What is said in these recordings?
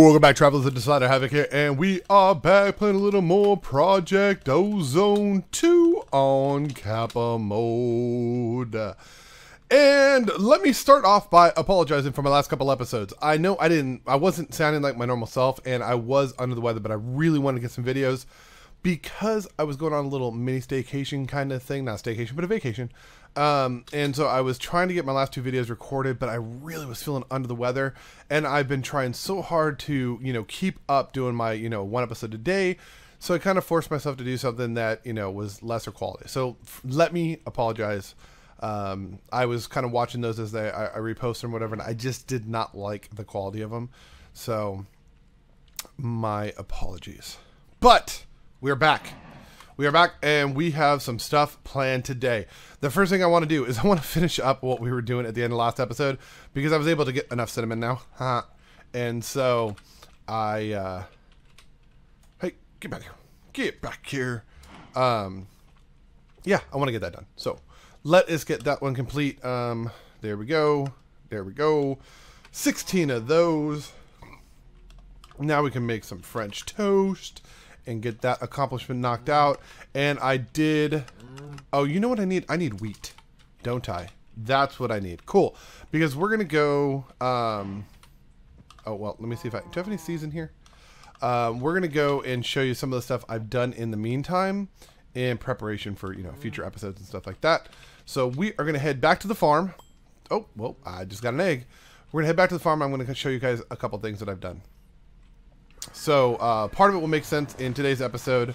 Welcome back, travelers, to Slider Havoc here, and we are back playing a little more Project Ozone 2 on Kappa Mode. And let me start off by apologizing for my last couple episodes. I know I wasn't sounding like my normal self, and I was under the weather, but I really wanted to get some videos because I was going on a little mini staycation kind of thing. Not staycation, but a vacation. And so I was trying to get my last two videos recorded, but I really was feeling under the weather, and I've been trying so hard to, keep up doing my, one episode a day. So I kind of forced myself to do something that, was lesser quality. So let me apologize. I was kind of watching those as I reposted them or whatever, and I just did not like the quality of them. So my apologies, but we're back. We are back, and we have some stuff planned today. The first thing I want to do is I want to finish up what we were doing at the end of the last episode, because I was able to get enough cinnamon now. And so I... hey, get back here. Get back here. Yeah, I want to get that done. So let us get that one complete. There we go. There we go. 16 of those. Now we can make some French toast and get that accomplishment knocked out. And I did... Oh, you know what I need? I need wheat, don't I? That's what I need. Cool. Because we're going to go... oh, well, let me see if I... Do I have any seeds in here? We're going to go and show you some of the stuff I've done in the meantime in preparation for, future episodes and stuff like that. So we are going to head back to the farm. Oh, well, I just got an egg. We're going to head back to the farm. I'm going to show you guys a couple things that I've done. So part of it will make sense in today's episode.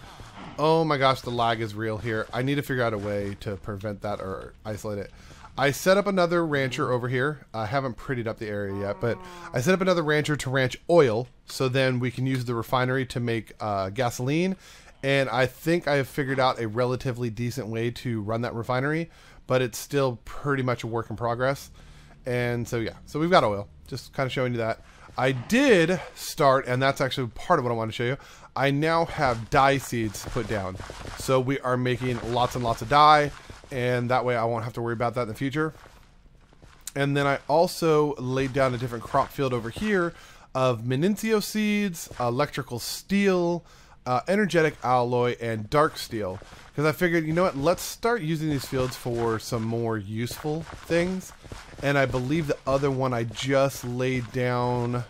Oh my gosh, the lag is real here. I need to figure out a way to prevent that or isolate it. I set up another rancher over here. I haven't prettied up the area yet, but I set up another rancher to ranch oil, so then we can use the refinery to make gasoline. And I think I have figured out a relatively decent way to run that refinery, but it's still pretty much a work in progress. And so yeah, so we've got oil. Just kind of showing you that. I did start, and that's actually part of what I want to show you. I now have dye seeds to put down. So we are making lots and lots of dye, and that way I won't have to worry about that in the future. And then I also laid down a different crop field over here of Menincio seeds, electrical steel, energetic alloy, and dark steel. Because I figured, you know what, let's start using these fields for some more useful things. And I believe the other one I just laid down.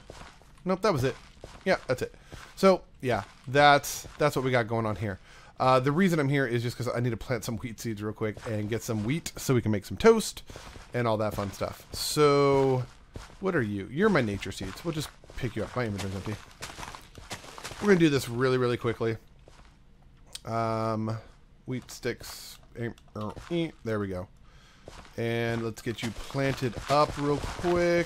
Nope, that was it. Yeah, that's it. So yeah, that's what we got going on here. The reason I'm here is just because I need to plant some wheat seeds real quick and get some wheat so we can make some toast and all that fun stuff. So what are you? You're my nature seeds. We'll just pick you up. My inventory's empty. We're going to do this really, really quickly. Wheat sticks. There we go. And let's get you planted up real quick,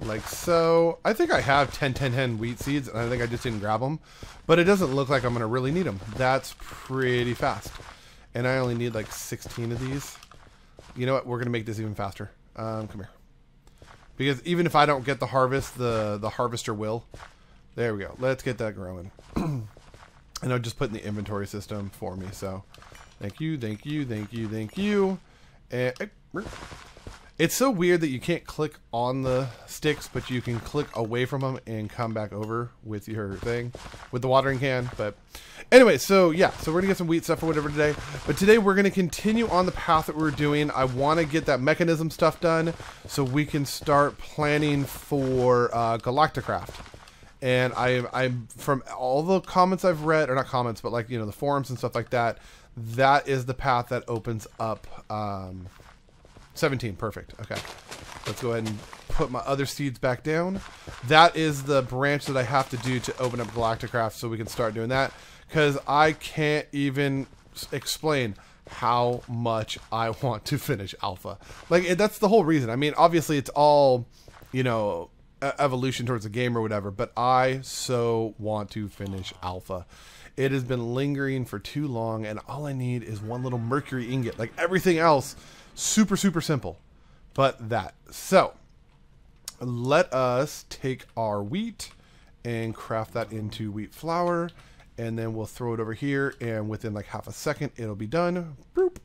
like so. I think I have 10 wheat seeds, and I think I just didn't grab them, but it doesn't look like I'm gonna really need them. That's pretty fast, and I only need like 16 of these. You know what, we're gonna make this even faster. Come here, because even if I don't get the harvest, the harvester will. There we go. Let's get that growing. And I'll just put in the inventory system for me. So thank you, thank you, thank you, thank you. And it's so weird that you can't click on the sticks, but you can click away from them and come back over with your thing, with the watering can. But anyway, so yeah, so we're gonna get some wheat stuff or whatever today, but today we're gonna continue on the path that we're doing. I want to get that mechanism stuff done so we can start planning for Galacticraft. And I'm from all the comments I've read, or not comments, but like, the forums and stuff like that, that is the path that opens up 17. Perfect. Okay. Let's go ahead and put my other seeds back down. That is the branch that I have to do to open up Galacticraft, so we can start doing that, because I can't even explain how much I want to finish Alpha. Like, that's the whole reason. I mean, obviously it's all, evolution towards the game or whatever, but I so want to finish Alpha. It has been lingering for too long, and all I need is one little mercury ingot. Like, everything else, super, super simple, but that. So let us take our wheat and craft that into wheat flour, and then we'll throw it over here, and within like half a second it'll be done. Boop.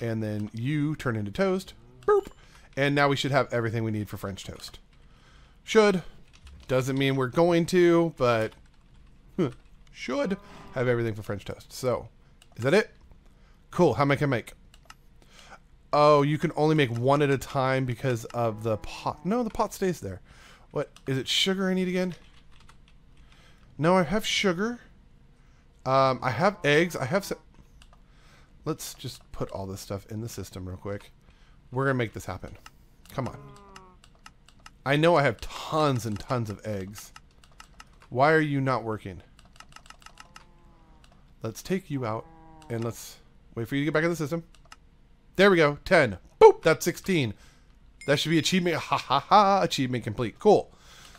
And then you turn into toast. Boop. And now we should have everything we need for French toast. Should. Doesn't mean we're going to, but should have everything for French toast. So, is that it? Cool. How many can I make? Oh, you can only make one at a time because of the pot. No, the pot stays there. What? Is it sugar I need again? No, I have sugar. I have eggs. I have some... Let's just put all this stuff in the system real quick. We're going to make this happen. Come on. I know I have tons and tons of eggs. Why are you not working? Let's take you out and let's wait for you to get back in the system. There we go. 10. Boop. That's 16. That should be achievement. Ha ha ha. Achievement complete. Cool.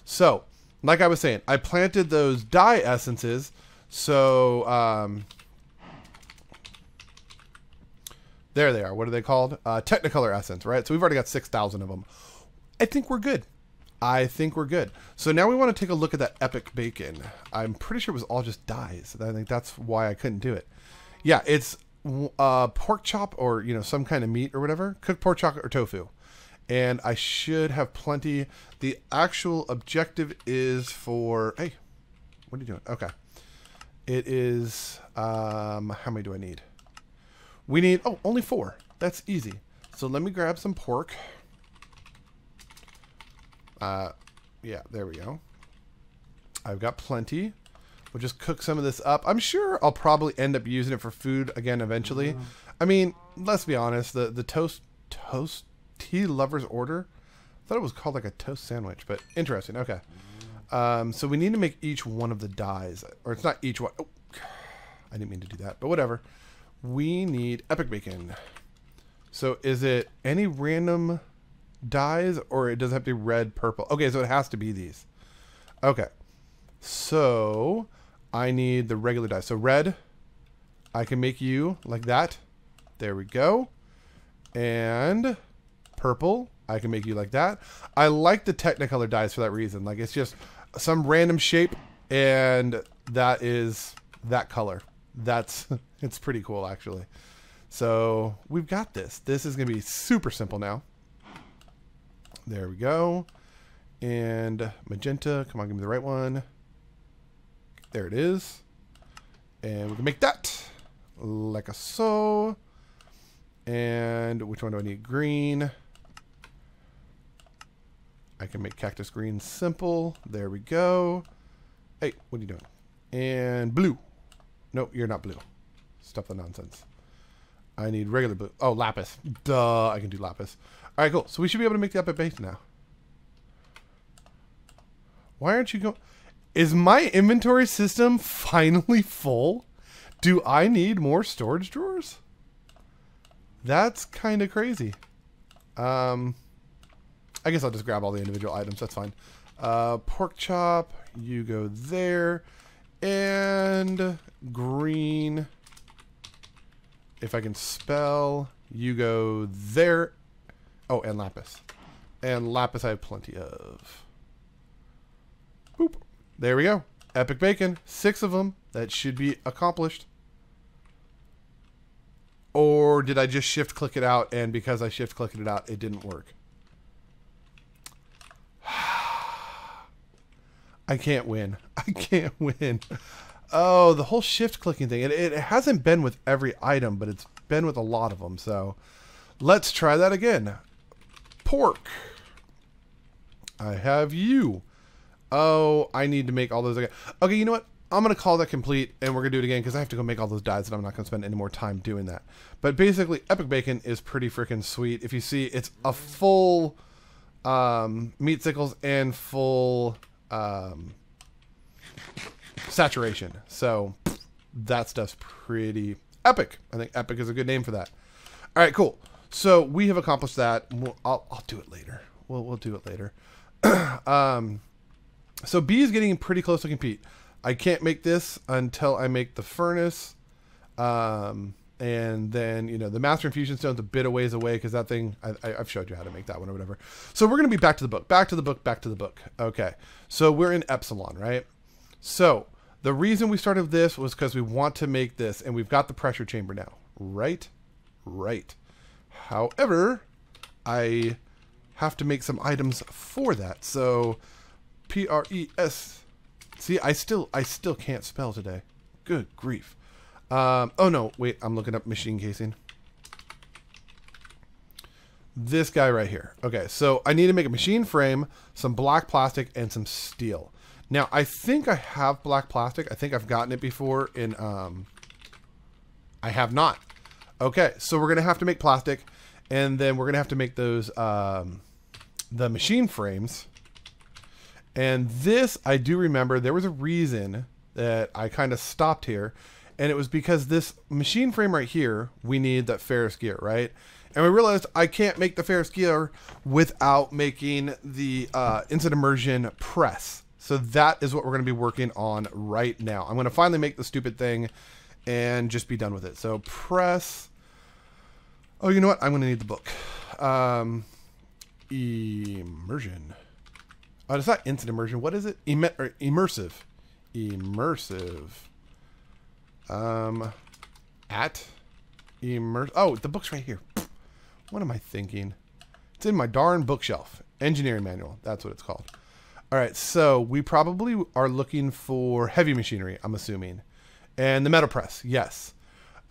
So, like I was saying, I planted those dye essences. So, there they are. What are they called? Technicolor essence, right? So we've already got 6,000 of them. I think we're good. I think we're good. So now we want to take a look at that epic bacon. I'm pretty sure it was all just dyes. I think that's why I couldn't do it. Yeah, it's pork chop or, you know, some kind of meat or whatever. Cooked pork chop or tofu. And I should have plenty. The actual objective is for... Hey, what are you doing? Okay. It is... how many do I need? We need, oh, only 4. That's easy. So let me grab some pork. Yeah, there we go. I've got plenty. We'll just cook some of this up. I'm sure I'll probably end up using it for food again eventually. Mm-hmm. I mean, let's be honest. The toast tea lover's order. I thought it was called like a toast sandwich, but interesting. Okay. So we need to make each one of the dyes, or it's not each one. Oh, I didn't mean to do that, but whatever. We need epic bacon. So is it any random dyes, or it doesn't have to be red, purple? Okay, so it has to be these. Okay, so I need the regular dye. So red, I can make you like that. There we go. And purple, I can make you like that. I like the Technicolor dyes for that reason. Like, it's just some random shape, and that is that color. That's it's pretty cool, actually. So we've got this. This is gonna be super simple now. There we go. And magenta, come on, give me the right one. There it is. And we can make that like a so. And which one do I need? Green. I can make cactus green simple. There we go. Hey, what are you doing? And blue. Nope, you're not blue. Stop the nonsense. I need regular blue. Oh, lapis. Duh, I can do lapis. Alright, cool. So we should be able to make the epic bacon now. Why aren't you going... Is my inventory system finally full? Do I need more storage drawers? That's kind of crazy. I guess I'll just grab all the individual items. That's fine. Pork chop. You go there. And green, if I can spell, you go there. Oh, and lapis. And lapis I have plenty of. Boop. There we go. Epic bacon. 6 of them. That should be accomplished. Or did I just shift click it out, and because I shift clicked it out, it didn't work? I can't win. I can't win. Oh, the whole shift clicking thing. It hasn't been with every item, but it's been with a lot of them. So let's try that again. Pork. I have you. Oh, I need to make all those again. Okay, you know what? I'm going to call that complete, and we're going to do it again because I have to go make all those dyes, and I'm not going to spend any more time doing that. But basically, epic bacon is pretty freaking sweet. If you see, it's a full meat sickles and full... saturation. So that stuff's pretty epic. I think epic is a good name for that. All right, cool. So we have accomplished that. I'll do it later. We'll do it later. So B is getting pretty close to compete. I can't make this until I make the furnace. And then, you know, the master infusion stone's a bit of ways away because that thing, I've showed you how to make that one or whatever. So we're going to be back to the book, back to the book, back to the book. Okay. So we're in Epsilon, right? So the reason we started this was because we want to make this, and we've got the pressure chamber now, right? Right. However, I have to make some items for that. So P-R-E-S. See, I still can't spell today. Good grief. Oh no, wait, I'm looking up machine casing. This guy right here. Okay, so I need to make a machine frame, some black plastic, and some steel. Now, I think I have black plastic. I think I've gotten it before in, I have not. Okay, so we're going to have to make plastic, and then we're going to have to make those, the machine frames. And this, I do remember, there was a reason that I kind of stopped here, and it was because this machine frame right here, we need that Ferris gear, right? And we realized I can't make the Ferris gear without making the instant immersion press. So that is what we're going to be working on right now. I'm going to finally make the stupid thing and just be done with it. So press. Oh, you know what? I'm going to need the book. Immersion. Oh, it's not instant immersion. What is it? Immersive. Immersive. At. Immersive. Oh, the book's right here. What am I thinking? It's in my darn bookshelf. Engineering manual. That's what it's called. All right, so we probably are looking for heavy machinery, I'm assuming. And the metal press, yes.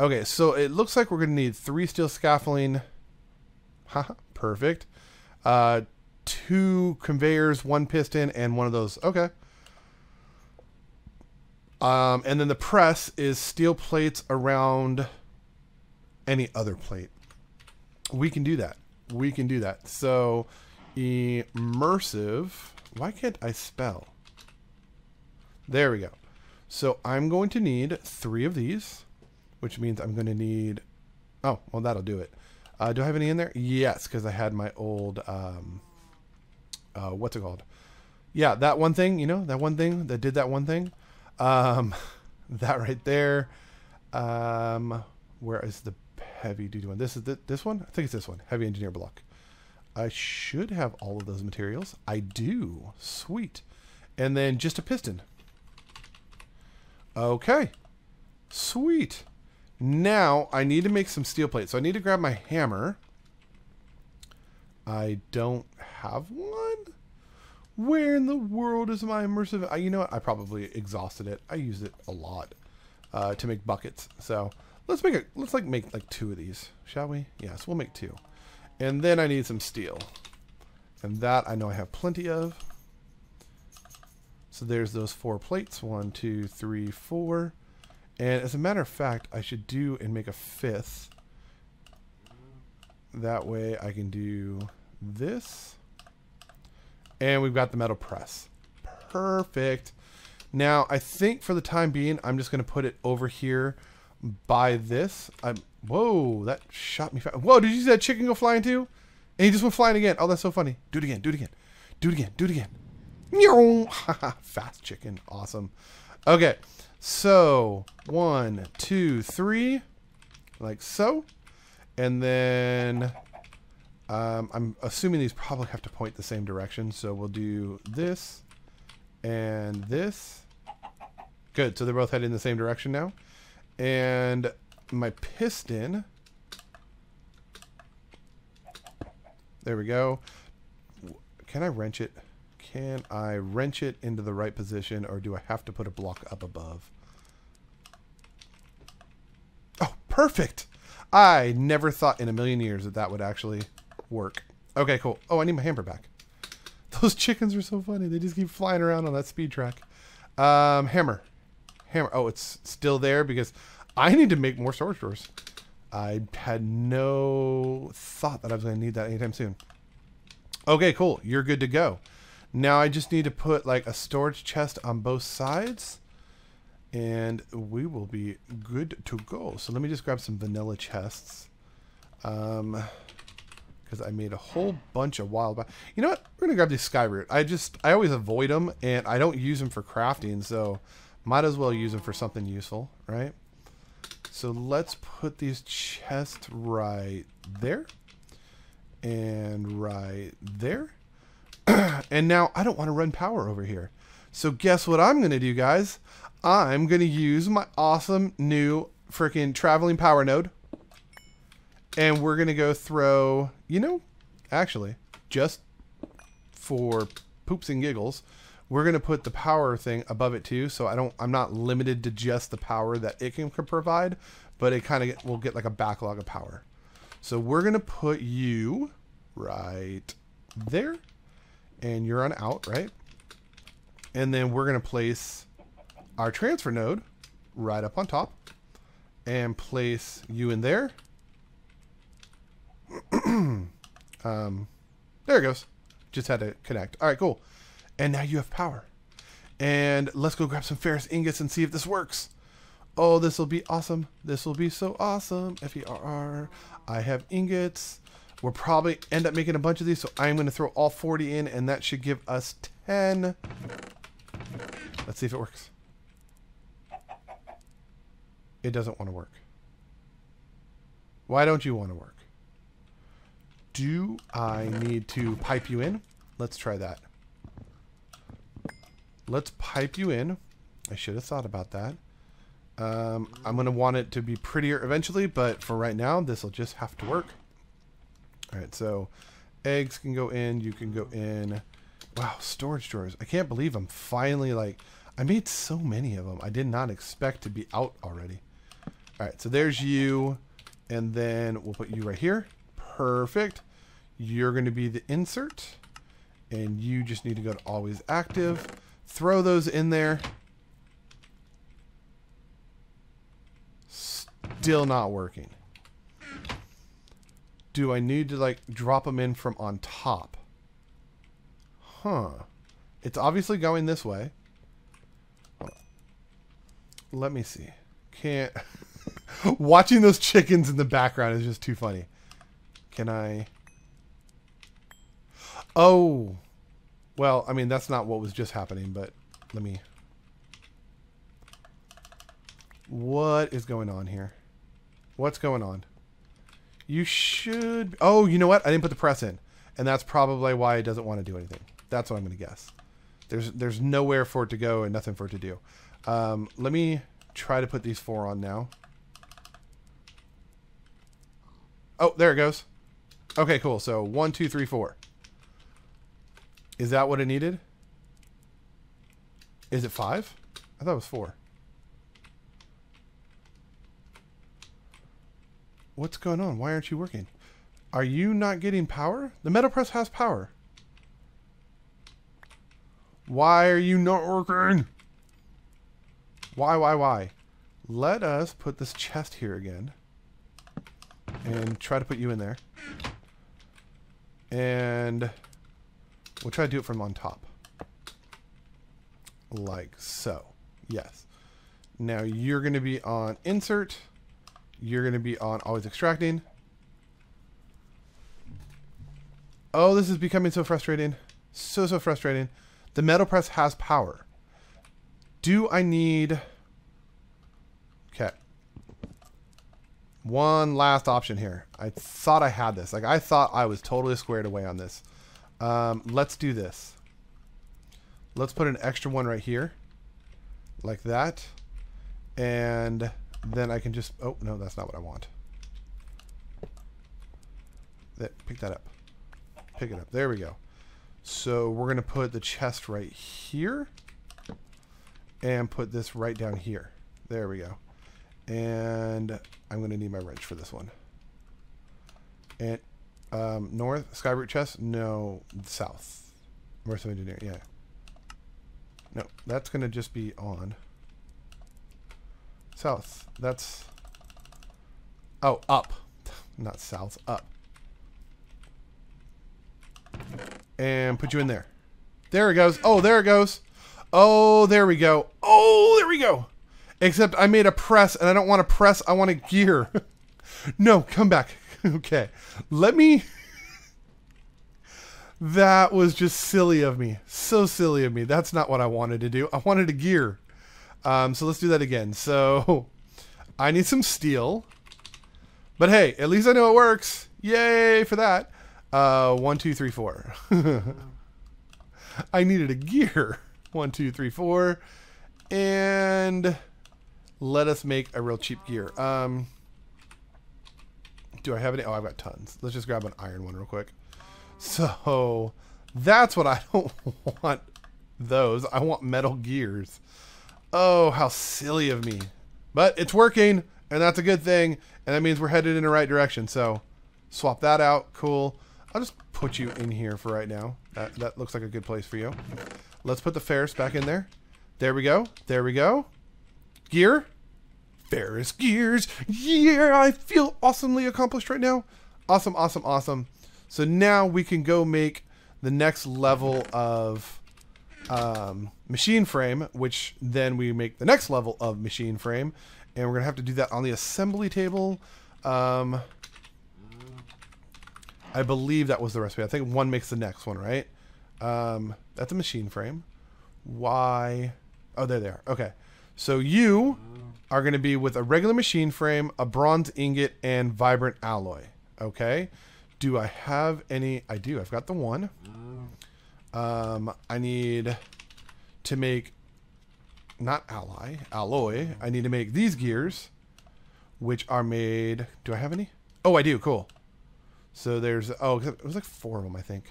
Okay, so it looks like we're going to need 3 steel scaffolding. Haha, perfect. 2 conveyors, 1 piston, and 1 of those. Okay. And then the press is steel plates around any other plate. We can do that. We can do that. So immersive. Why can't I spell? There we go. So I'm going to need 3 of these, which means I'm going to need... Oh, well, that'll do it. Do I have any in there? Yes, because I had my old... what's it called? Yeah, that one thing, you know, that one thing that did that one thing. That right there. Where is the heavy duty one? This is this one? I think it's this one. Heavy engineer block. I should have all of those materials. I do. Sweet. And then just a piston. Okay. Sweet. Now I need to make some steel plates. So I need to grab my hammer. I don't have one. Where in the world is my immersive? You know what? I probably exhausted it. I use it a lot to make buckets. So let's make 2 of these, shall we? Yes, we'll make 2. And then I need some steel. And that I know I have plenty of. So there's those 4 plates. 1, 2, 3, 4. And as a matter of fact, I should do and make a 5th. That way I can do this. And we've got the metal press. Perfect. Now, I think for the time being, I'm just going to put it over here by this. Whoa, that shot me fast. Whoa, did you see that chicken go flying too? And he just went flying again. Oh, that's so funny. Do it again, do it again. Do it again, do it again. Fast chicken. Awesome. Okay, so 1, 2, 3. Like so. And then I'm assuming these probably have to point the same direction. So we'll do this and this. Good. So they're both heading in the same direction now. And my piston. There we go. Can I wrench it? Can I wrench it into the right position, or do I have to put a block up above? Oh, perfect. I never thought in a million years that that would actually work. Okay, cool. Oh, I need my hammer back. Those chickens are so funny. They just keep flying around on that speed track. Hammer. Hammer. Oh, it's still there because I need to make more storage drawers. I had no thought that I was going to need that anytime soon. Okay, cool. You're good to go. Now I just need to put like a storage chest on both sides. And we will be good to go. So let me just grab some vanilla chests. Because I made a whole bunch of wild... You know what? We're going to grab these skyroot. I always avoid them, and I don't use them for crafting. So might as well use them for something useful, right? So let's put these chests right there. And right there. And now I don't want to run power over here. So guess what I'm going to do, guys? I'm going to use my awesome new freaking traveling power node. And we're going to go throw, you know, actually, just for poops and giggles, We're going to put the power thing above it too, so I'm not limited to just the power that it can provide, but it kind of will get like a backlog of power. So we're going to put you right there, and you're on out, right? And then we're going to place our transfer node right up on top and place you in there. There it goes. Just had to connect. All right, cool. And now you have power. And let's go grab some ferrous ingots and see if this works. Oh, this will be awesome. This will be so awesome. F-E-R-R. I have ingots. We'll probably end up making a bunch of these, so I'm going to throw all 40 in, and that should give us 10. Let's see if it works. It doesn't want to work. Why don't you want to work? Do I need to pipe you in? Let's try that. Let's pipe you in. I should have thought about that. I'm going to want it to be prettier eventually, but for right now, this will just have to work. All right, so eggs can go in. You can go in. Wow, storage drawers. I can't believe I'm finally, like, I made so many of them. I did not expect to be out already. All right, so there's you, and then we'll put you right here. Perfect. You're going to be the insert, and you just need to go to always active. Throw those in there. Still not working. Do I need to, like, drop them in from on top? Huh. It's obviously going this way. Let me see. Can't. Watching those chickens in the background is just too funny. Can I? Oh. Well, I mean, that's not what was just happening, but let me. What is going on here? What's going on? You should. Oh, you know what? I didn't put the press in. And that's probably why it doesn't want to do anything. That's what I'm going to guess. There's nowhere for it to go and nothing for it to do. Let me try to put these 4 on now. Oh, there it goes. Okay, cool. So 1, 2, 3, 4. Is that what it needed? Is it 5? I thought it was 4. What's going on? Why aren't you working? Are you not getting power? The metal press has power. Why are you not working? Why? Let us put this chest here again. And try to put you in there. And we'll try to do it from on top. Like so. Yes. Now you're going to be on insert. You're going to be on always extracting. Oh, this is becoming so frustrating. So frustrating. The metal press has power. Do I need... Okay. One last option here. I thought I had this. Like, I thought I was totally squared away on this. Let's do this. Let's put an extra one right here. Like that. And then I can just... Oh, no, that's not what I want. Pick that up. Pick it up. There we go. So we're going to put the chest right here. And put this right down here. There we go. And I'm going to need my wrench for this one. And north, skyroot chest? No, south. Merciful engineer, yeah. No, that's going to just be on. South. That's... Oh, up. Not south. Up. And put you in there. There it goes. Oh, there it goes. Oh, there we go. Oh, there we go. Except I made a press, and I don't want a press. I want a gear. No, come back. Okay. Let me... That was just silly of me. So silly of me. That's not what I wanted to do. I wanted a gear. So let's do that again. So I need some steel. But hey, at least I know it works. Yay for that. 1, 2, 3, 4. I needed a gear. 1, 2, 3, 4. And let us make a real cheap gear. Do I have any? Oh, I've got tons. Let's just grab an iron one real quick. So that's what I don't want those. I want metal gears. Oh, how silly of me. But it's working, and that's a good thing, and that means we're headed in the right direction. So swap that out. Cool. I'll just put you in here for right now. That looks like a good place for you. Let's put the Ferris back in there. There we go. There we go. Gear. Ferris gears. Yeah, I feel awesomely accomplished right now. Awesome, awesome, awesome. So now we can go make the next level of... machine frame, which then we make the next level of machine frame, and we're gonna have to do that on the assembly table. I believe that was the recipe. I think one makes the next one, right? That's a machine frame. Why? Oh, there they are. Okay, so you are gonna be with a regular machine frame, a bronze ingot, and vibrant alloy. Okay, do I have any? I do. I've got the one. I need to make, not alloy. I need to make these gears, which are made, do I have any? Oh, I do, cool. So there's, oh, it was like four of them, I think.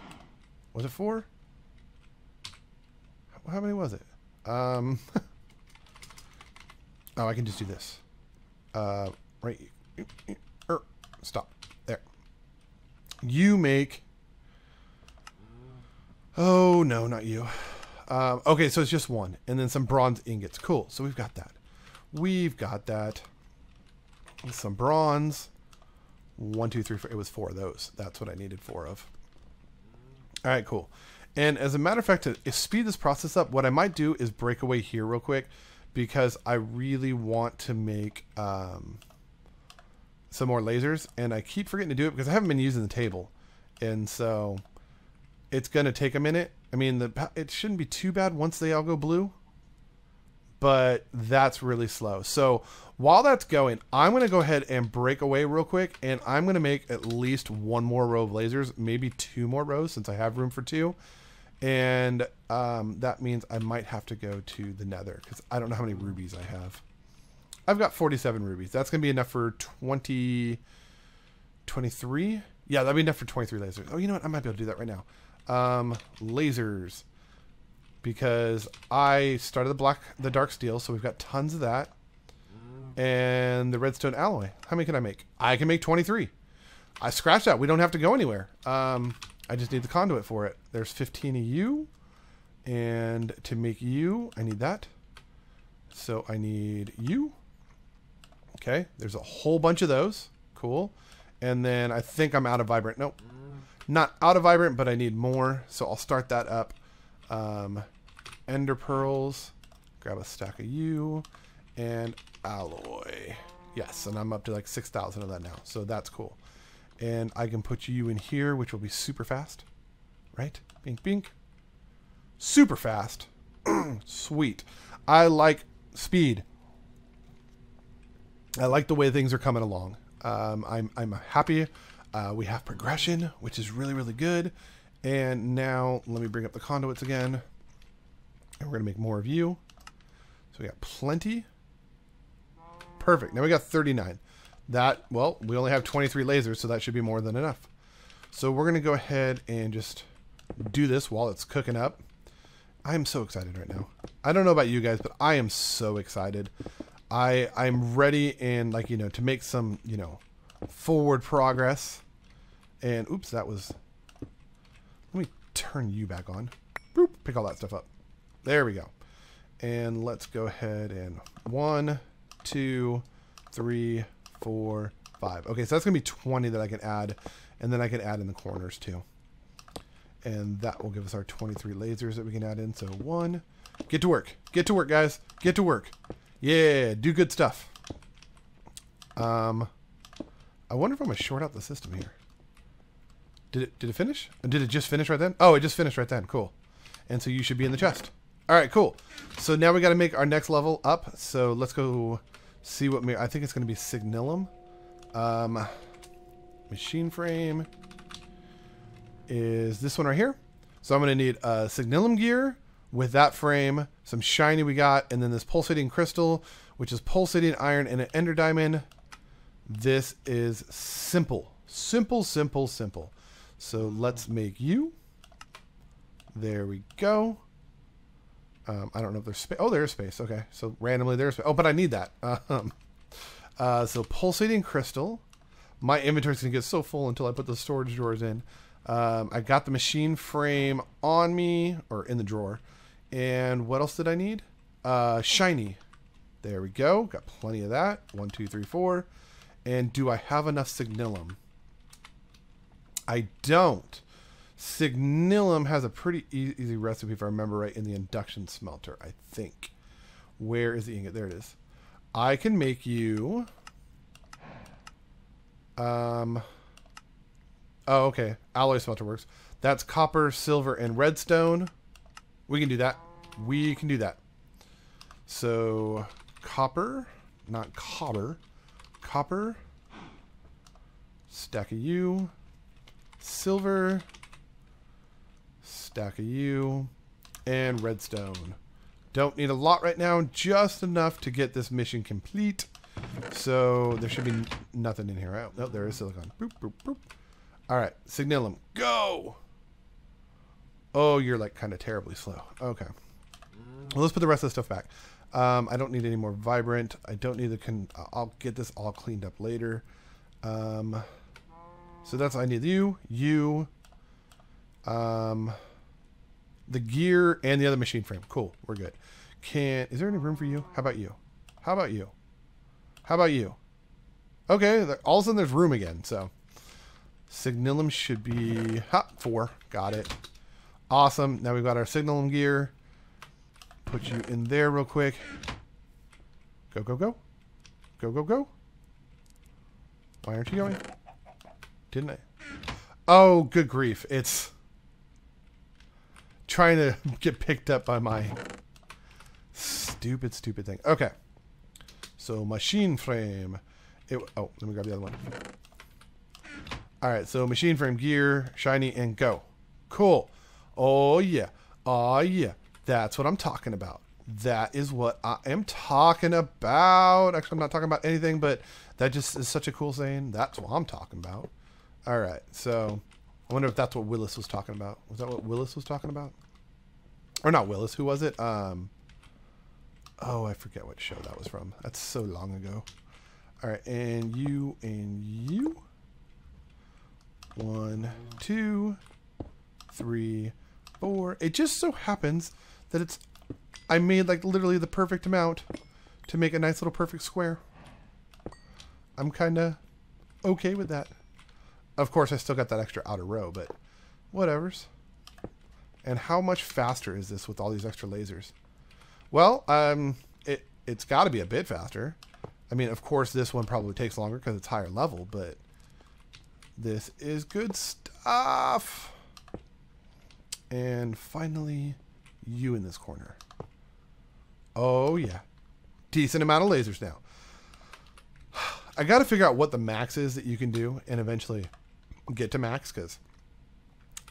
Was it four? How many was it? Oh, I can just do this. Right, stop, there. You make... Oh, no, not you. Okay, so it's just one. And then some bronze ingots. Cool. So we've got that. We've got that. And some bronze. 1, 2, 3, 4. It was four of those. That's what I needed four of. All right, cool. And as a matter of fact, to speed this process up, what I might do is break away here real quick because I really want to make some more lasers. And I keep forgetting to do it because I haven't been using the table. And so... It's going to take a minute. I mean, it shouldn't be too bad once they all go blue, but that's really slow. So while that's going, I'm going to go ahead and break away real quick, and I'm going to make at least one more row of lasers, maybe two more rows since I have room for two. And that means I might have to go to the nether because I don't know how many rubies I have. I've got 47 rubies. That's going to be enough for 23. Yeah, that'll be enough for 23 lasers. Oh, you know what? I might be able to do that right now. Lasers, because I started the dark steel, so we've got tons of that, and the redstone alloy. How many can I make? I can make 23. I scratched that. We don't have to go anywhere. I just need the conduit for it. There's 15 of you, and to make you, I need that. So I need you. Okay, there's a whole bunch of those. Cool. And then I think I'm out of vibrant. Nope. Not out of vibrant, but I need more, so I'll start that up. Ender pearls, grab a stack of you, and alloy. Yes, and I'm up to like 6,000 of that now, so that's cool. And I can put you in here, which will be super fast, right? Bink, bink. Super fast. Sweet. I like speed. I like the way things are coming along. I'm happy. We have progression, which is really, really good. And now let me bring up the conduits again. And we're going to make more of you. So we got plenty. Perfect. Now we got 39. That, well, we only have 23 lasers, so that should be more than enough. So we're going to go ahead and just do this while it's cooking up. I'm so excited right now. I don't know about you guys, but I am so excited. I'm ready and, like, you know, to make some, you know, forward progress. And oops, that was, let me turn you back on. Boop, pick all that stuff up. There we go. And let's go ahead and 1, 2, 3, 4, 5. Okay, so that's gonna be 20 that I can add, and then I can add in the corners too, and that will give us our 23 lasers that we can add in. So one, get to work, get to work, guys, get to work. Yeah, do good stuff. I wonder if I'm going to short out the system here. Did it finish? Did it just finish right then? Oh, it just finished right then. Cool. And so you should be in the chest. All right, cool. So now we got to make our next level up. So let's go see what... I think it's going to be Signalum. Machine frame is this one right here. So I'm going to need a Signalum gear with that frame, some shiny we got, and then this pulsating crystal, which is pulsating iron and an ender diamond. This is simple, simple, simple, simple. So let's make you. There we go. I don't know if there's space. Oh, there's space. Okay, so randomly there's space. Oh, but I need that. So Pulsating Crystal. My inventory's going to get so full until I put the storage drawers in. I got the machine frame on me, or in the drawer. And what else did I need? Shiny. There we go. Got plenty of that. 1, 2, 3, 4. And do I have enough Signalum? I don't. Signalum has a pretty easy recipe, if I remember right, in the induction smelter, I think. Where is the ingot? There it is. I can make you... Oh, okay. Alloy smelter works. That's copper, silver, and redstone. We can do that. We can do that. So, copper. Not cobber. Copper. Stack of you. Silver. Stack of you. And redstone. Don't need a lot right now. Just enough to get this mission complete. So, there should be nothing in here. Oh, no, there is silicon. Boop, boop, boop. Alright, Signalum, go! Oh, you're like kind of terribly slow. Okay. Well, let's put the rest of the stuff back. I don't need any more vibrant. I don't need the... I'll get this all cleaned up later. So that's what I need. You. The gear and the other machine frame. Cool, we're good. Is there any room for you? How about you? How about you? How about you? Okay, all of a sudden there's room again, so... Signalum should be... Ha! 4. Got it. Awesome. Now we've got our Signalum gear. Put you in there real quick. Go, go, go. Go, go, go. Why aren't you going? Didn't I? Oh, good grief. It's... trying to get picked up by my... stupid thing. Okay. So, machine frame. Oh, let me grab the other one. Alright, so machine frame, gear, shiny, and go. Cool. Oh, yeah. Oh, yeah. That's what I'm talking about. That is what I am talking about. Actually, I'm not talking about anything, but that just is such a cool saying. That's what I'm talking about. Alright, so I wonder if that's what Willis was talking about. Was that what Willis was talking about? Or not Willis. Who was it? Oh, I forget what show that was from. That's so long ago. Alright, and you, and you. 1, 2, 3, 4. It just so happens that it's... I made like literally the perfect amount to make a nice little perfect square. I'm kind of okay with that. Of course, I still got that extra outer row, but whatevers. And how much faster is this with all these extra lasers? Well, it's got to be a bit faster. I mean, of course, this one probably takes longer because it's higher level, but... this is good stuff. And finally, you in this corner. Oh, yeah. Decent amount of lasers now. I got to figure out what the max is that you can do and eventually get to max, because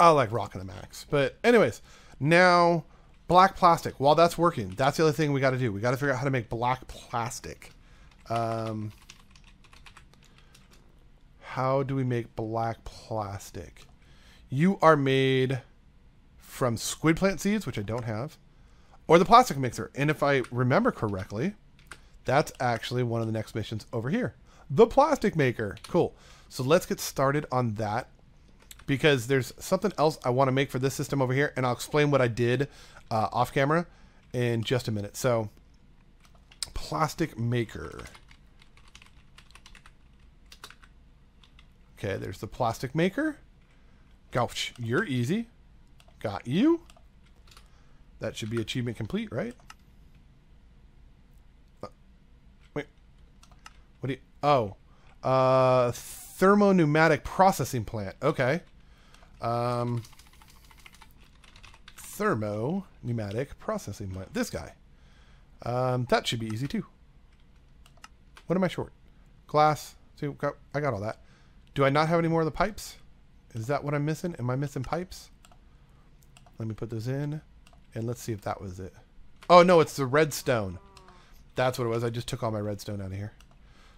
I like rocking the max. But anyways, now black plastic. While that's working, that's the other thing we got to do. We got to figure out how to make black plastic. How do we make black plastic? You are made from squid plant seeds, which I don't have, or the plastic mixer. And if I remember correctly, that's actually one of the next missions over here. The plastic maker. Cool. So let's get started on that, because there's something else I want to make for this system over here. And I'll explain what I did off camera in just a minute. So plastic maker. Okay, there's the plastic maker. Gouch, you're easy. Got you. That should be achievement complete, right? Wait. What do you... Oh. Thermo-pneumatic processing plant. Okay. Thermo-pneumatic processing plant. This guy. That should be easy, too. What am I short? Glass. Two, I got all that. Do I not have any more of the pipes? Is that what I'm missing? Am I missing pipes? Let me put those in. And let's see if that was it. Oh, no, it's the redstone. That's what it was. I just took all my redstone out of here.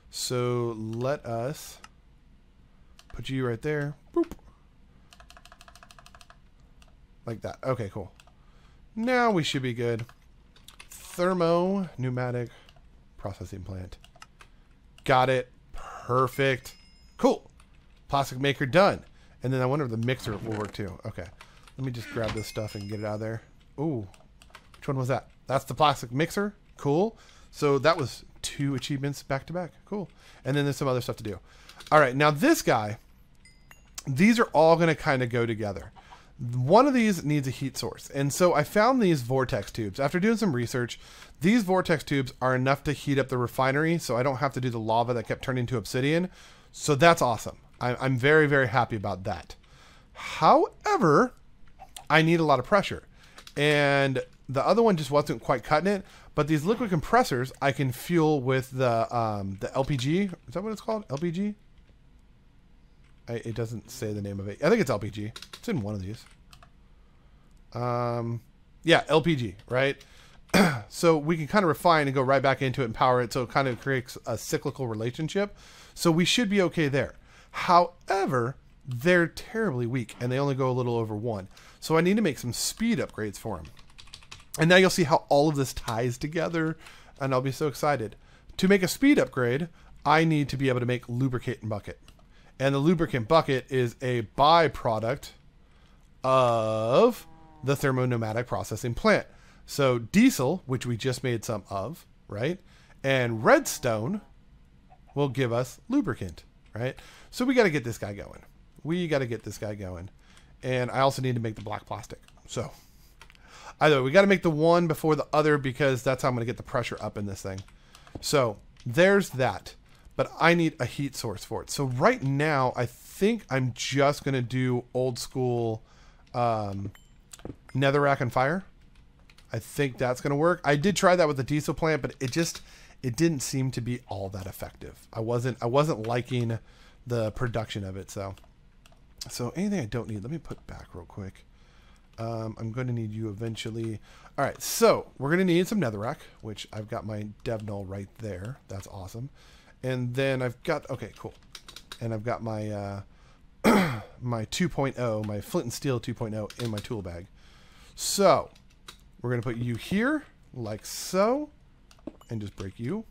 So let us put you right there. Boop. Like that. Okay, cool. Now we should be good. thermo-pneumatic processing plant. Got it. Perfect. Cool. Plastic maker done. And then I wonder if the mixer will work too. Okay. Let me just grab this stuff and get it out of there. Ooh. Which one was that? That's the plastic mixer. Cool. So that was 2 achievements back to back. Cool. And then there's some other stuff to do. All right. Now this guy, these are all going to kind of go together. One of these needs a heat source. And so I found these vortex tubes. After doing some research, these vortex tubes are enough to heat up the refinery. So I don't have to do the lava that kept turning into obsidian. So that's awesome. I'm very, very happy about that. However, I need a lot of pressure. And the other one just wasn't quite cutting it. But these liquid compressors, I can fuel with the LPG. Is that what it's called? LPG? It doesn't say the name of it. I think it's LPG. It's in one of these. Yeah, LPG, right? So we can kind of refine and go right back into it and power it. So it kind of creates a cyclical relationship. So we should be okay there. However, they're terribly weak and they only go a little over 1. So I need to make some speed upgrades for them. And now you'll see how all of this ties together and I'll be so excited. To make a speed upgrade, I need to be able to make lubricant bucket. And the lubricant bucket is a byproduct of the thermo-pneumatic processing plant. So diesel, which we just made some of, right? And redstone will give us lubricant, right? So we got to get this guy going. We got to get this guy going. And I also need to make the black plastic. So either way, we got to make the one before the other because that's how I'm going to get the pressure up in this thing. So there's that. But I need a heat source for it. So right now, I think I'm just going to do old school netherrack and fire. I think that's going to work. I did try that with the diesel plant, but it didn't seem to be all that effective. I wasn't liking the production of it. So anything I don't need, let me put back real quick. I'm going to need you eventually. All right, so we're going to need some netherrack, which I've got my dev null right there. That's awesome. And then I've got, okay, cool. And I've got my my 2.0, my flint and steel 2.0 in my tool bag. So we're gonna put you here, like so, and just break you.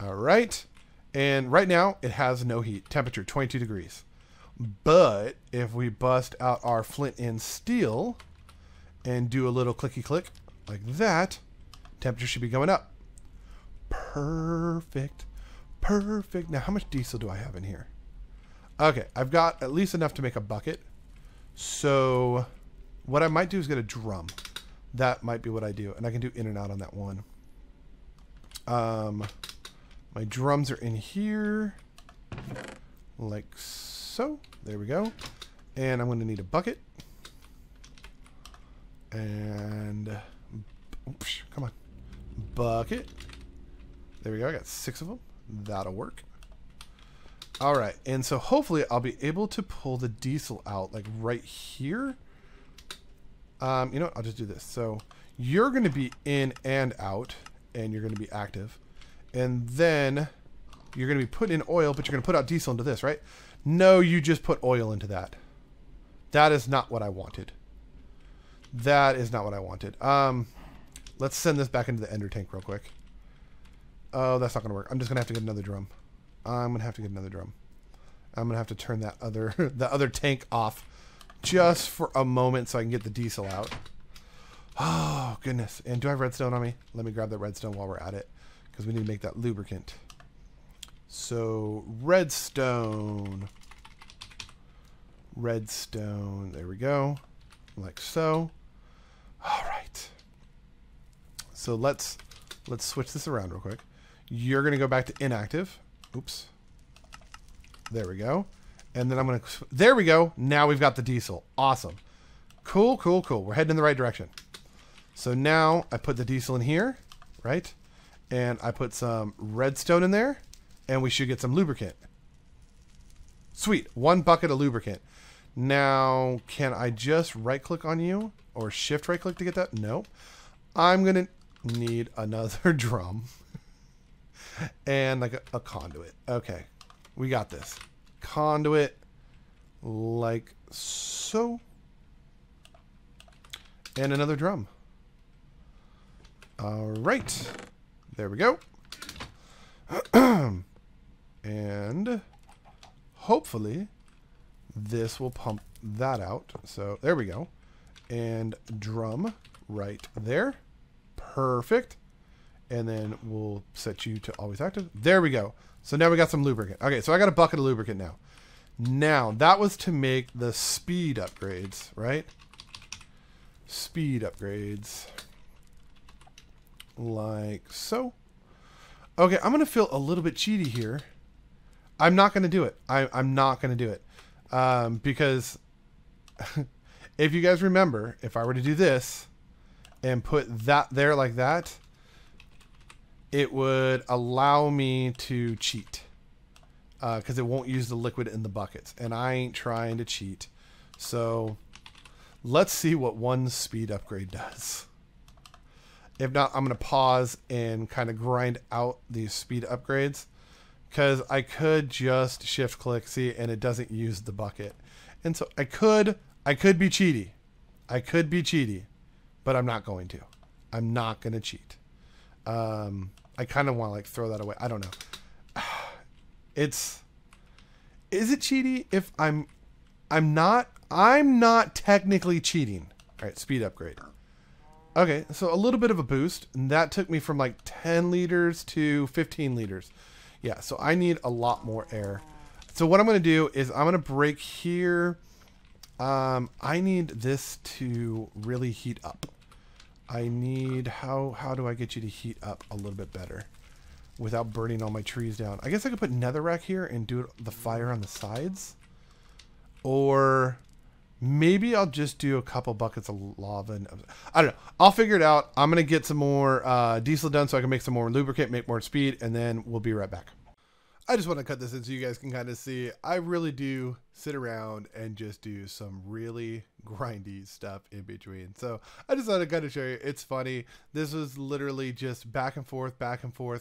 All right. And right now it has no heat, temperature 22 degrees. But if we bust out our flint and steel and do a little clicky click like that, temperature should be going up. Perfect. Perfect. Now, how much diesel do I have in here? Okay, I've got at least enough to make a bucket. So what I might do is get a drum. That might be what I do. And I can do in and out on that one. My drums are in here. Like so. There we go. And I'm going to need a bucket. And oops, come on. Bucket. There we go. I got 6 of them. That'll work. All right. And so hopefully I'll be able to pull the diesel out like right here. You know what? I'll just do this. So you're going to be in and out and you're going to be active. And then you're going to be put in oil, but you're going to put out diesel into this, right? No, you just put oil into that. That is not what I wanted. That is not what I wanted. Let's send this back into the ender tank real quick. Oh, that's not going to work. I'm just going to have to get another drum. I'm going to have to turn that other the other tank off just for a moment so I can get the diesel out. Oh, goodness. And do I have redstone on me? Let me grab that redstone while we're at it because we need to make that lubricant. So, redstone. Redstone. There we go. Like so. All right. So, let's switch this around real quick. You're going to go back to inactive. Oops. There we go. And then I'm going to... There we go. Now we've got the diesel. Awesome. Cool, cool, cool. We're heading in the right direction. So now I put the diesel in here, right? And I put some redstone in there. And we should get some lubricant. Sweet. 1 bucket of lubricant. Now, can I just right-click on you? Or shift right-click to get that? No. I'm going to... need another drum and like a conduit. Okay, we got this conduit like so, and another drum. Alright. There we go. And hopefully this will pump that out. So there we go. And drum right there. Perfect. And then we'll set you to always active. There we go. So now we got some lubricant. Okay, so I got a bucket of lubricant now. Now, that was to make the speed upgrades, right? Speed upgrades. Like so. Okay, I'm going to feel a little bit cheaty here. I'm not going to do it. I'm not going to do it. Because if you guys remember, if I were to do this and put that there like that, it would allow me to cheat. Because it won't use the liquid in the buckets. And I ain't trying to cheat. So let's see what one speed upgrade does. If not, I'm going to pause and kind of grind out these speed upgrades. Because I could just shift click, see, and it doesn't use the bucket. And so I could be cheaty. I could be cheaty. But I'm not going to. I'm not going to cheat. I kind of want to like throw that away. I don't know. Is it cheaty if I'm not technically cheating. All right, speed upgrade. Okay, so a little bit of a boost, and that took me from like 10 liters to 15 liters. Yeah, so I need a lot more air. So what I'm going to do is I'm going to break here. I need this to really heat up. I need, how do I get you to heat up a little bit better without burning all my trees down? I guess I could put netherrack here and do it, the fire on the sides. Or maybe I'll just do a couple buckets of lava. And, I don't know. I'll figure it out. I'm going to get some more diesel done so I can make some more lubricant, make more speed, and then we'll be right back. I just want to cut this in so you guys can kind of see. I really do sit around and just do some really grindy stuff in between. So I just thought I'd kind of show you. It's funny. This was literally just back and forth,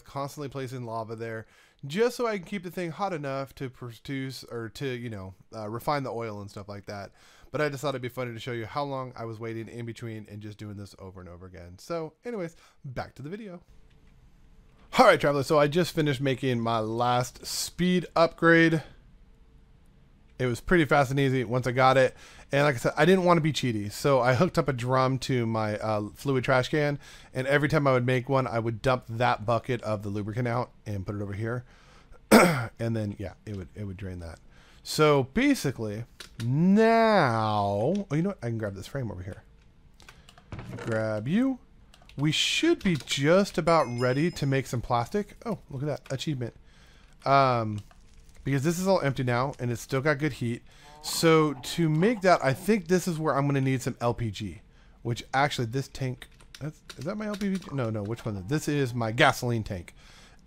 constantly placing lava there, just so I can keep the thing hot enough to produce or to, you know, refine the oil and stuff like that. But I just thought it'd be funny to show you how long I was waiting in between and just doing this over and over again. So anyways, back to the video. All right, travelers, so I just finished making my last speed upgrade. It was pretty fast and easy once I got it. And like I said, I didn't want to be cheaty. So I hooked up a drum to my fluid trash can. And every time I would make one, I would dump that bucket of the lubricant out and put it over here. And then, yeah, it would drain that. So basically, now... Oh, you know what? I can grab this frame over here. Grab you. We should be just about ready to make some plastic. Oh, look at that achievement. Because this is all empty now and it's still got good heat. So to make that, I think this is where I'm gonna need some LPG, which actually this tank, is that my LPG? No, which one? This is my gasoline tank.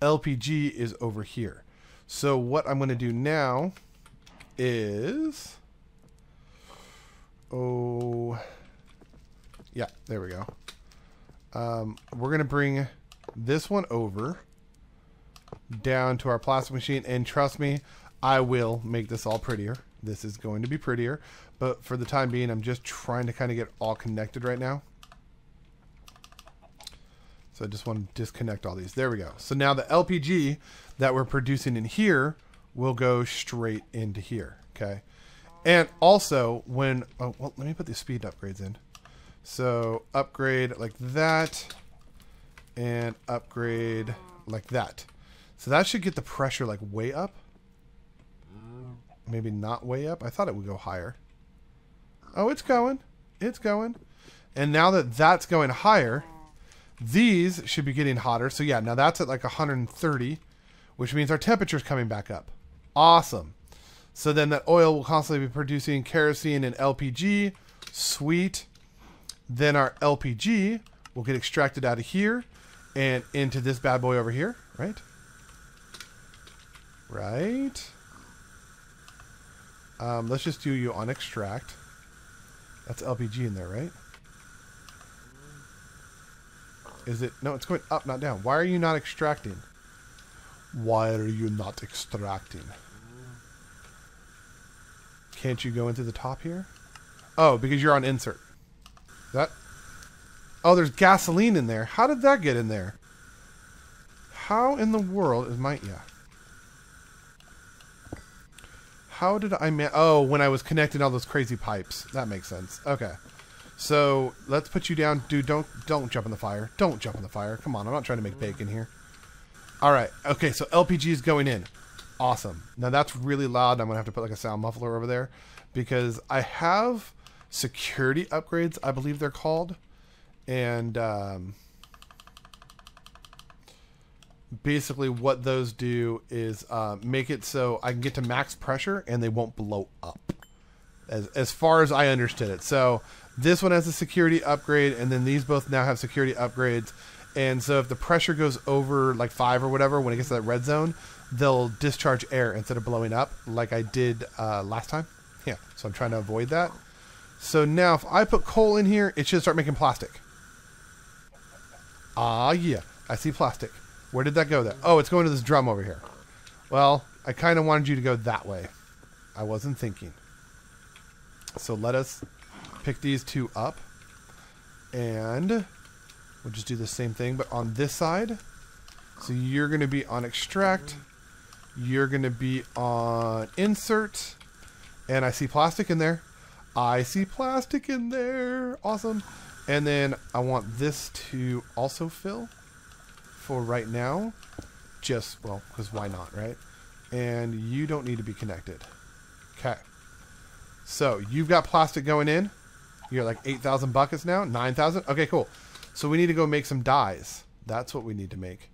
LPG is over here. So what I'm gonna do now is, oh, yeah, there we go. We're gonna bring this one over down to our plastic machine, and trust me, I will make this all prettier. This is going to be prettier, but for the time being, I'm just trying to kind of get all connected right now. So I just want to disconnect all these. There we go. So now the LPG that we're producing in here will go straight into here. Okay, and also when oh well, let me put the speed upgrades in. So upgrade like that and upgrade like that. So that should get the pressure like way up. Maybe not way up. I thought it would go higher. Oh, it's going. It's going. And now that that's going higher, these should be getting hotter. So yeah, now that's at like 130, which means our temperature's coming back up. Awesome. So then that oil will constantly be producing kerosene and LPG. Sweet. Then our LPG will get extracted out of here and into this bad boy over here, right? Right. Let's just do you on extract. That's LPG in there, right? Is it? No, it's going up, not down. Why are you not extracting? Why are you not extracting? Can't you go into the top here? Oh, because you're on insert. That Oh, there's gasoline in there. How did that get in there? How in the world is my... Yeah. How did I... Oh, when I was connecting all those crazy pipes. That makes sense. Okay. So, let's put you down. Dude, don't jump in the fire. Don't jump in the fire. Come on, I'm not trying to make bacon here. Alright. Okay, so LPG is going in. Awesome. Now, that's really loud. I'm going to have to put, like, a sound muffler over there. Because I have security upgrades, I believe they're called. And basically what those do is make it so I can get to max pressure and they won't blow up, as far as I understood it. So this one has a security upgrade, and then these both now have security upgrades. And so if the pressure goes over like 5 or whatever, when it gets to that red zone, they'll discharge air instead of blowing up like I did last time. Yeah, so I'm trying to avoid that. So now if I put coal in here, it should start making plastic. Ah, yeah. I see plastic. Where did that go there? Oh, it's going to this drum over here. Well, I kind of wanted you to go that way. I wasn't thinking. So let us pick these two up. And we'll just do the same thing, but on this side. So you're going to be on extract. You're going to be on insert. And I see plastic in there. I see plastic in there. Awesome. And then I want this to also fill for right now. Just, well, because why not, right? And you don't need to be connected. Okay. So you've got plastic going in. You're like 8,000 buckets now, 9,000. Okay, cool. So we need to go make some dyes. That's what we need to make.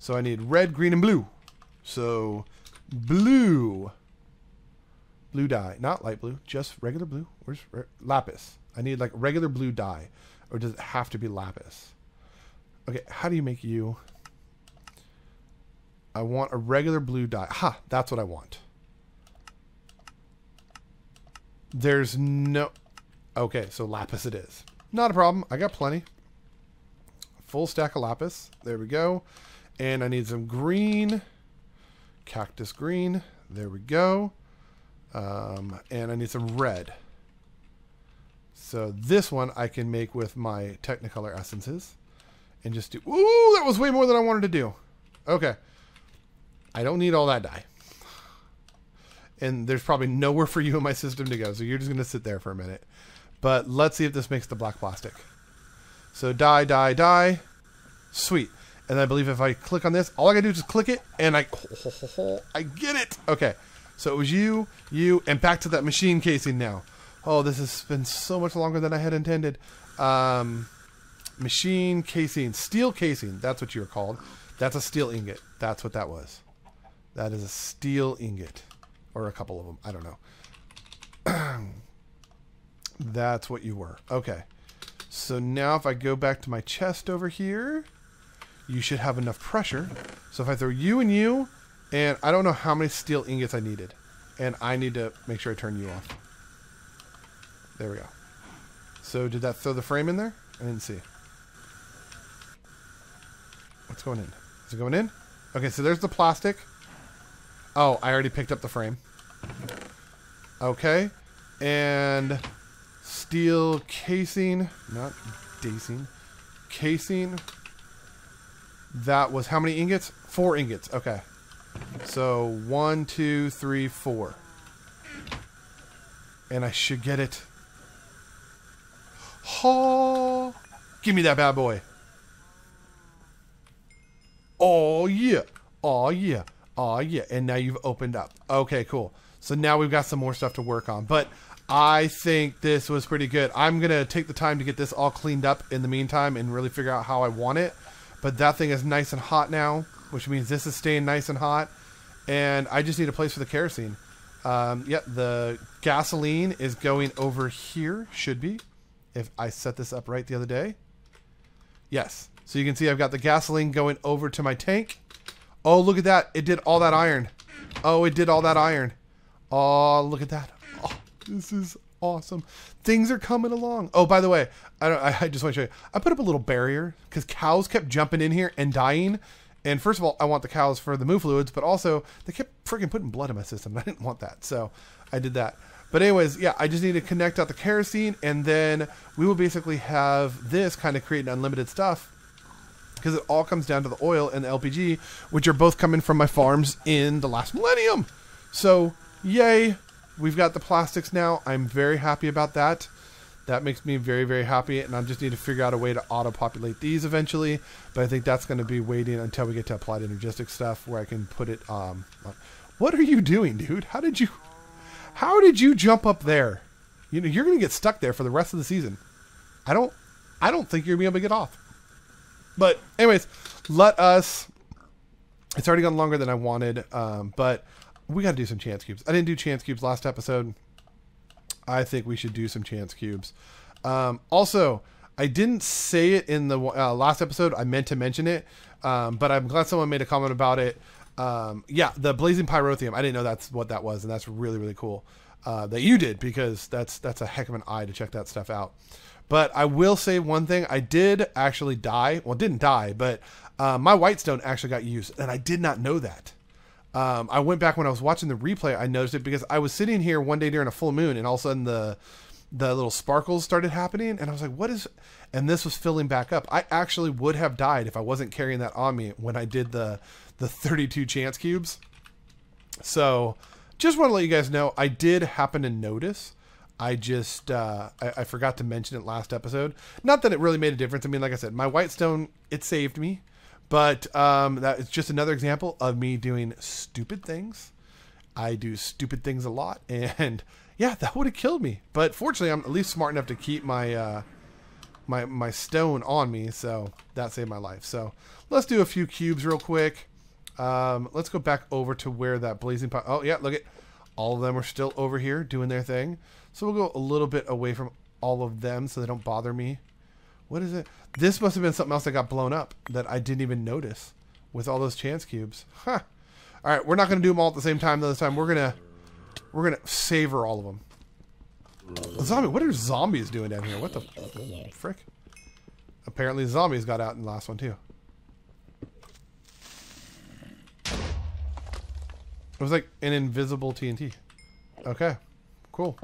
So I need red, green, and blue. So blue. Blue dye, not light blue, just regular blue. Where's lapis? I need like regular blue dye, or does it have to be lapis? Okay, how do you make you? I want a regular blue dye. Ha, that's what I want. There's no... Okay, so lapis it is. Not a problem, I got plenty. Full stack of lapis, there we go. And I need some green, cactus green, there we go. And I need some red. So this one I can make with my Technicolor essences and just do... Ooh, that was way more than I wanted to do. Okay. I don't need all that dye. And there's probably nowhere for you in my system to go, so you're just going to sit there for a minute. But let's see if this makes the black plastic. So dye, dye, dye. Sweet. And I believe if I click on this, all I got to do is just click it, and I get it. Okay. So it was you, you, and back to that machine casing now. Oh, this has been so much longer than I had intended. Machine casing. Steel casing. That's what you were called. That's a steel ingot. That's what that was. That is a steel ingot. Or a couple of them. I don't know. That's what you were. Okay. So now if I go back to my chest over here, you should have enough pressure. So if I throw you and you... And I don't know how many steel ingots I needed. And I need to make sure I turn you off. There we go. So did that throw the frame in there? I didn't see. What's going in? Is it going in? Okay, so there's the plastic. Oh, I already picked up the frame. Okay. And steel casing. Not dacing. Casing. That was how many ingots? 4 ingots. Okay. So 1, 2, 3, 4, and I should get it. Oh, give me that bad boy. Oh yeah, oh yeah, oh yeah. And now you've opened up. Okay, cool. So now we've got some more stuff to work on, but I think this was pretty good. I'm gonna take the time to get this all cleaned up in the meantime and really figure out how I want it. But that thing is nice and hot now, which means this is staying nice and hot. And I just need a place for the kerosene. Yep, the gasoline is going over here. Should be. If I set this up right the other day. Yes. So you can see I've got the gasoline going over to my tank. Oh, look at that. It did all that iron. Oh, it did all that iron. Oh, look at that. Oh, this is awesome. Things are coming along. Oh, by the way, I just want to show you. I put up a little barrier because cows kept jumping in here and dying. And first of all, I want the cows for the moo fluids, but also they kept freaking putting blood in my system. I didn't want that, so I did that. But anyways, yeah, I just need to connect out the kerosene, and then we will basically have this kind of creating unlimited stuff, because it all comes down to the oil and the LPG, which are both coming from my farms in the last millennium. So yay, we've got the plastics now. I'm very happy about that. That makes me very, very happy, and I just need to figure out a way to auto-populate these eventually, but I think that's going to be waiting until we get to applied energistic stuff where I can put it... what are you doing, dude? How did you jump up there? You know, you're going to get stuck there for the rest of the season. I don't think you're going to be able to get off. But anyways, let us... It's already gone longer than I wanted, but we got to do some chance cubes. I didn't do chance cubes last episode. I think we should do some chance cubes. Also, I didn't say it in the last episode. I meant to mention it, but I'm glad someone made a comment about it. Yeah, the Blazing Pyrothium. I didn't know that's what that was, and that's really, really cool that you did, because that's a heck of an eye to check that stuff out. But I will say one thing. I did actually die. Well, didn't die, but my Whitestone actually got used, and I did not know that. I went back when I was watching the replay. I noticed it because I was sitting here one day during a full moon, and all of a sudden the little sparkles started happening, and I was like, what is... And this was filling back up. I actually would have died if I wasn't carrying that on me when I did the 32 chance cubes. So just want to let you guys know, I did happen to notice. I just I forgot to mention it last episode. Not that it really made a difference. I mean, like I said, my Whitestone, it saved me. But that is just another example of me doing stupid things. I do stupid things a lot, and yeah, that would have killed me. But fortunately, I'm at least smart enough to keep my my stone on me, so that saved my life. So let's do a few cubes real quick. Let's go back over to where that blazing pot. Oh yeah, look at all of them are still over here doing their thing. So we'll go a little bit away from all of them so they don't bother me. What is it? This must have been something else that got blown up that I didn't even notice with all those chance cubes. Huh. All right, we're not going to do them all at the same time. This time we're gonna savor all of them. Zombie, what are zombies doing down here? What the frick? Apparently zombies got out in the last one too. It was like an invisible TNT. Okay, cool.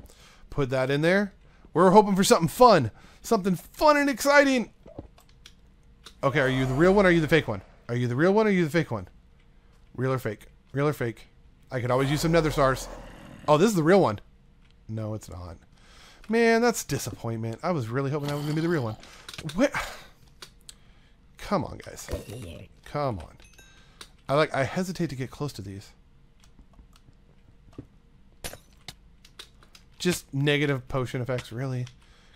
Put that in there. We're hoping for something fun. Something fun and exciting. Okay, are you the real one or are you the fake one? Are you the real one or are you the fake one? Real or fake? Real or fake? I could always use some nether stars. Oh, this is the real one. No, it's not. Man, that's disappointment. I was really hoping that was going to be the real one. Where? Come on, guys. Come on. I hesitate to get close to these. Just negative potion effects, really.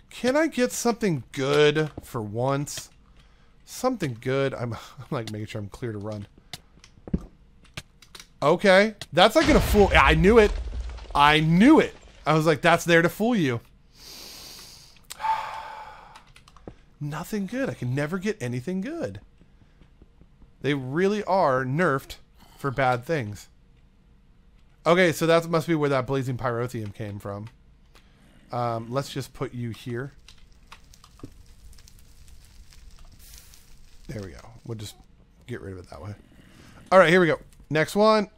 Can I get something good for once? Something good. I'm like making sure I'm clear to run. Okay. That's not going to fool. I knew it. I knew it. I was like, that's there to fool you. Nothing good. I can never get anything good. They really are nerfed for bad things. Okay, so that must be where that Blazing Pyrothium came from. Let's just put you here. There we go. We'll just get rid of it that way. All right, here we go. Next one.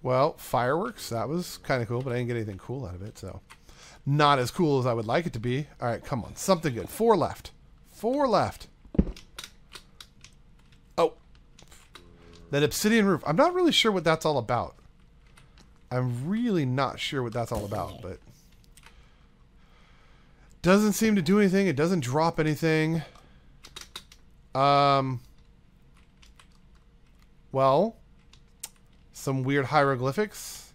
Well, fireworks. That was kind of cool, but I didn't get anything cool out of it, so. Not as cool as I would like it to be. All right, come on. Something good. 4 left. 4 left. Oh. That obsidian roof. I'm not really sure what that's all about. I'm really not sure what that's all about, but doesn't seem to do anything. It doesn't drop anything. Well, some weird hieroglyphics,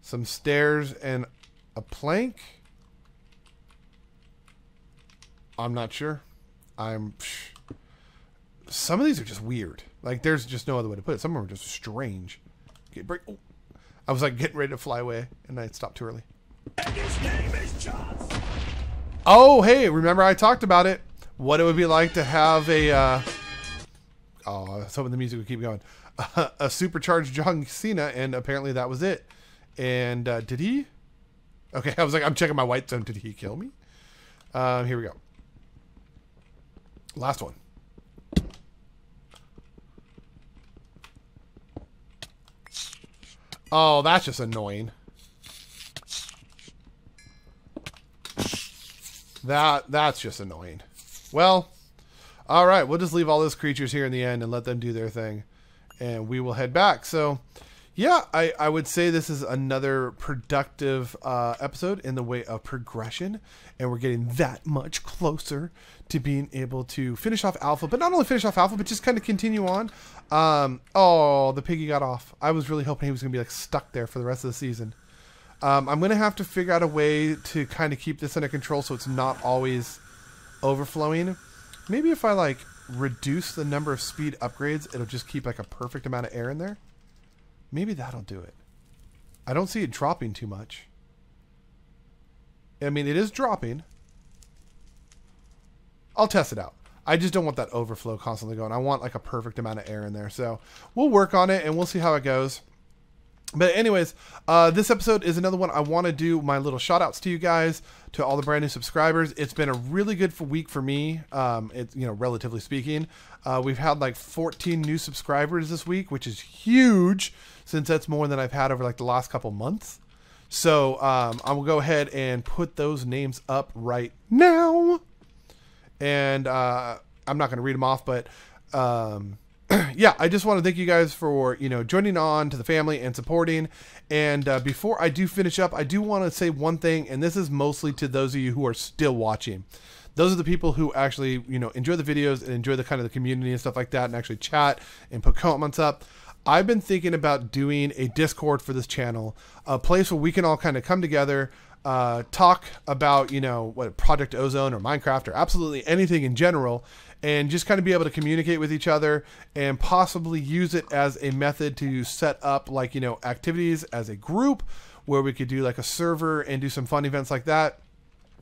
some stairs and a plank. I'm not sure. Some of these are just weird. Like there's just no other way to put it. Some of them are just strange. Okay, break. Oh. I was like getting ready to fly away, and I stopped too early. And his name is John. Oh, hey, remember I talked about it. What it would be like to have a... oh, I was hoping the music would keep going. A supercharged John Cena, and apparently that was it. And did he? Okay, I was like, I'm checking my Whitestone. Did he kill me? Here we go. Last one. Oh, that's just annoying. That's just annoying. Well, all right, we'll just leave all those creatures here in the end and let them do their thing, and we will head back. So, yeah, I would say this is another productive episode in the way of progression, and we're getting that much closer to being able to finish off Alpha, but not only finish off Alpha, but just kind of continue on. Oh, the piggy got off. I was really hoping he was going to be like stuck there for the rest of the season. I'm going to have to figure out a way to kind of keep this under control so it's not always overflowing. Maybe if I like reduce the number of speed upgrades, it'll just keep like a perfect amount of air in there. Maybe that'll do it. I don't see it dropping too much. I mean, it is dropping. I'll test it out. I just don't want that overflow constantly going. I want like a perfect amount of air in there. So we'll work on it and we'll see how it goes. But anyways, this episode is another one I want to do my little shout outs to you guys, to all the brand new subscribers. It's been a really good week for me. It's, you know, relatively speaking, we've had like 14 new subscribers this week, which is huge since that's more than I've had over like the last couple months. So, I will go ahead and put those names up right now. And, I'm not going to read them off, but, yeah, I just want to thank you guys for, you know, joining on to the family and supporting. And before I do finish up, I do want to say one thing, and this is mostly to those of you who are still watching. Those are the people who actually, you know, enjoy the videos and enjoy the kind of the community and stuff like that, and actually chat and put comments up. I've been thinking about doing a Discord for this channel, a place where we can all kind of come together, talk about, you know, what Project Ozone or Minecraft or absolutely anything in general, and just kind of be able to communicate with each other and possibly use it as a method to set up like, you know, activities as a group where we could do like a server and do some fun events like that.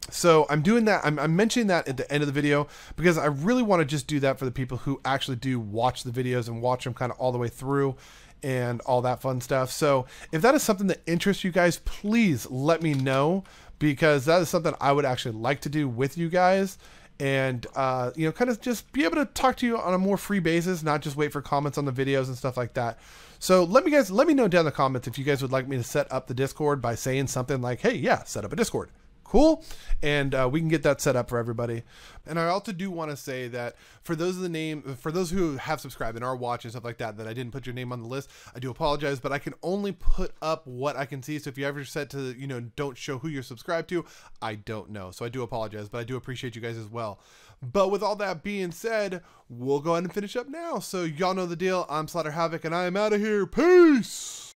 So I'm doing that. I'm mentioning that at the end of the video because I really want to just do that for the people who actually do watch the videos and watch them kind of all the way through and all that fun stuff. So if that is something that interests you guys, please let me know, because that is something I would actually like to do with you guys. And, you know, kind of just be able to talk to you on a more free basis, not just wait for comments on the videos and stuff like that. So let me know down in the comments if you guys would like me to set up the Discord by saying something like, hey, yeah, set up a Discord. Cool. And we can get that set up for everybody. And I also do want to say that for those of the name, for those who have subscribed and are watching stuff like that, that I didn't put your name on the list, I do apologize, but I can only put up what I can see. So if you ever set to, you know, don't show who you're subscribed to, I don't know. So I do apologize, but I do appreciate you guys as well. But with all that being said, we'll go ahead and finish up now. So y'all know the deal. I'm Slider Havoc and I am out of here. Peace.